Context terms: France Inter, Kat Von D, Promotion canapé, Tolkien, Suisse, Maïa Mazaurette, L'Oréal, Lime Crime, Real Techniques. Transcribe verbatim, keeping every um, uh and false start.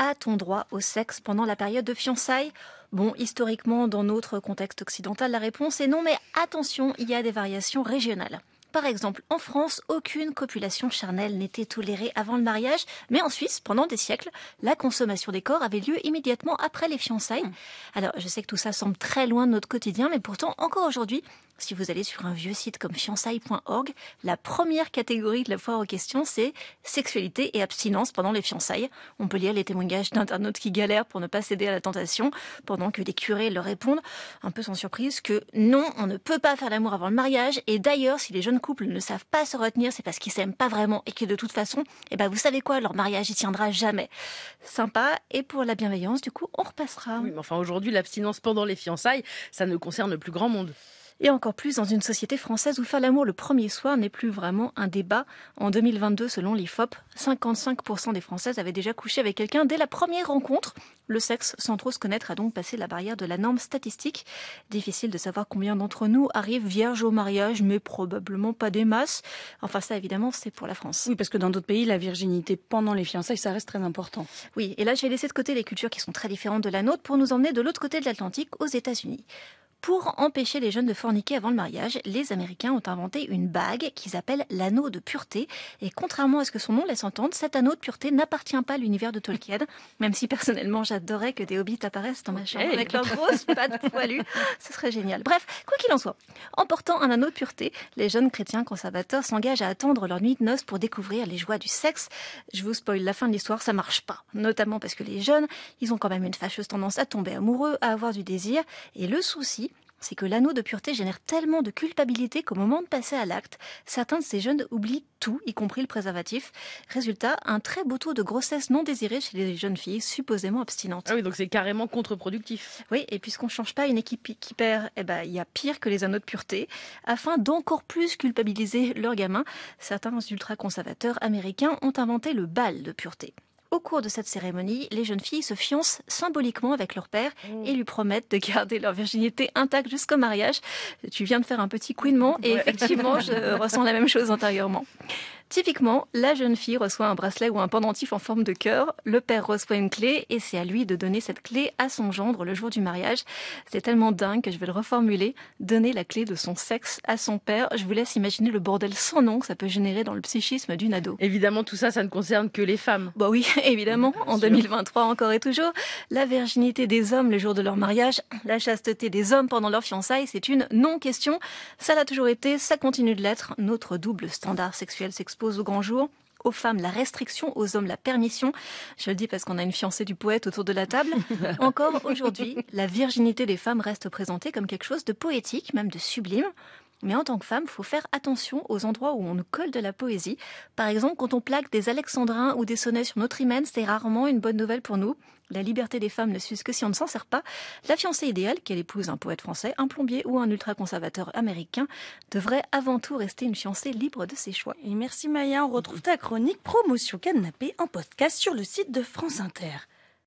a-t-on droit au sexe pendant la période de fiançailles ? Bon, historiquement, dans notre contexte occidental, la réponse est non, mais attention, il y a des variations régionales. Par exemple, en France, aucune copulation charnelle n'était tolérée avant le mariage, mais en Suisse, pendant des siècles, la consommation des corps avait lieu immédiatement après les fiançailles. Alors, je sais que tout ça semble très loin de notre quotidien, mais pourtant, encore aujourd'hui, si vous allez sur un vieux site comme fiançailles point org, la première catégorie de la foire aux questions, c'est sexualité et abstinence pendant les fiançailles. On peut lire les témoignages d'internautes qui galèrent pour ne pas céder à la tentation, pendant que des curés leur répondent, un peu sans surprise, que non, on ne peut pas faire l'amour avant le mariage. Et d'ailleurs, si les jeunes couples ne savent pas se retenir, c'est parce qu'ils s'aiment pas vraiment et que de toute façon, eh ben vous savez quoi, leur mariage y tiendra jamais. Sympa. Et pour la bienveillance, du coup, on repassera. Oui, mais enfin aujourd'hui, l'abstinence pendant les fiançailles, ça ne concerne plus grand monde. Et encore plus dans une société française où faire l'amour le premier soir n'est plus vraiment un débat. En deux mille vingt-deux, selon l'I F O P, cinquante-cinq pour cent des Françaises avaient déjà couché avec quelqu'un dès la première rencontre. Le sexe, sans trop se connaître, a donc passé la barrière de la norme statistique. Difficile de savoir combien d'entre nous arrivent vierges au mariage, mais probablement pas des masses. Enfin ça, évidemment, c'est pour la France. Oui, parce que dans d'autres pays, la virginité pendant les fiançailles, ça reste très important. Oui, et là, je vais laisser de côté les cultures qui sont très différentes de la nôtre pour nous emmener de l'autre côté de l'Atlantique, aux États-Unis. Pour empêcher les jeunes de forniquer avant le mariage, les Américains ont inventé une bague qu'ils appellent l'anneau de pureté. Et contrairement à ce que son nom laisse entendre, cet anneau de pureté n'appartient pas à l'univers de Tolkien. Même si personnellement, j'adorais que des hobbits apparaissent dans ma chambre okay. avec leurs grosses pattes poilues. Ce serait génial. Bref, quoi qu'il en soit, en portant un anneau de pureté, les jeunes chrétiens conservateurs s'engagent à attendre leur nuit de noces pour découvrir les joies du sexe. Je vous spoil la fin de l'histoire, ça marche pas. Notamment parce que les jeunes, ils ont quand même une fâcheuse tendance à tomber amoureux, à avoir du désir. Et le souci, c'est que l'anneau de pureté génère tellement de culpabilité qu'au moment de passer à l'acte, certains de ces jeunes oublient tout, y compris le préservatif. Résultat, un très beau taux de grossesse non désirée chez les jeunes filles supposément abstinentes. Ah oui, donc c'est carrément contre-productif. Oui, et puisqu'on ne change pas une équipe qui perd, eh ben, y a pire que les anneaux de pureté. Afin d'encore plus culpabiliser leurs gamins, certains ultra-conservateurs américains ont inventé le bal de pureté. Au cours de cette cérémonie, les jeunes filles se fiancent symboliquement avec leur père et lui promettent de garder leur virginité intacte jusqu'au mariage. Tu viens de faire un petit couinement et effectivement, je ressens la même chose intérieurement. Typiquement, la jeune fille reçoit un bracelet ou un pendentif en forme de cœur, le père reçoit une clé et c'est à lui de donner cette clé à son gendre le jour du mariage. C'est tellement dingue que je vais le reformuler, donner la clé de son sexe à son père. Je vous laisse imaginer le bordel sans nom que ça peut générer dans le psychisme d'une ado. Évidemment, tout ça, ça ne concerne que les femmes. Bah oui, évidemment, en deux mille vingt-trois encore et toujours, la virginité des hommes le jour de leur mariage, la chasteté des hommes pendant leur fiançailles, c'est une non-question. Ça l'a toujours été, ça continue de l'être. Notre double standard sexuel s'expose au grand jour. Aux femmes, la restriction, aux hommes, la permission. Je le dis parce qu'on a une fiancée du poète autour de la table. Encore aujourd'hui, la virginité des femmes reste présentée comme quelque chose de poétique, même de sublime. Mais en tant que femme, il faut faire attention aux endroits où on nous colle de la poésie. Par exemple, quand on plaque des alexandrins ou des sonnets sur notre hymen, c'est rarement une bonne nouvelle pour nous. La liberté des femmes ne s'use que si on ne s'en sert pas. La fiancée idéale, qu'elle épouse un poète français, un plombier ou un ultra-conservateur américain, devrait avant tout rester une fiancée libre de ses choix. Et merci Maya, on retrouve ta chronique Promotion canapé en podcast sur le site de France Inter.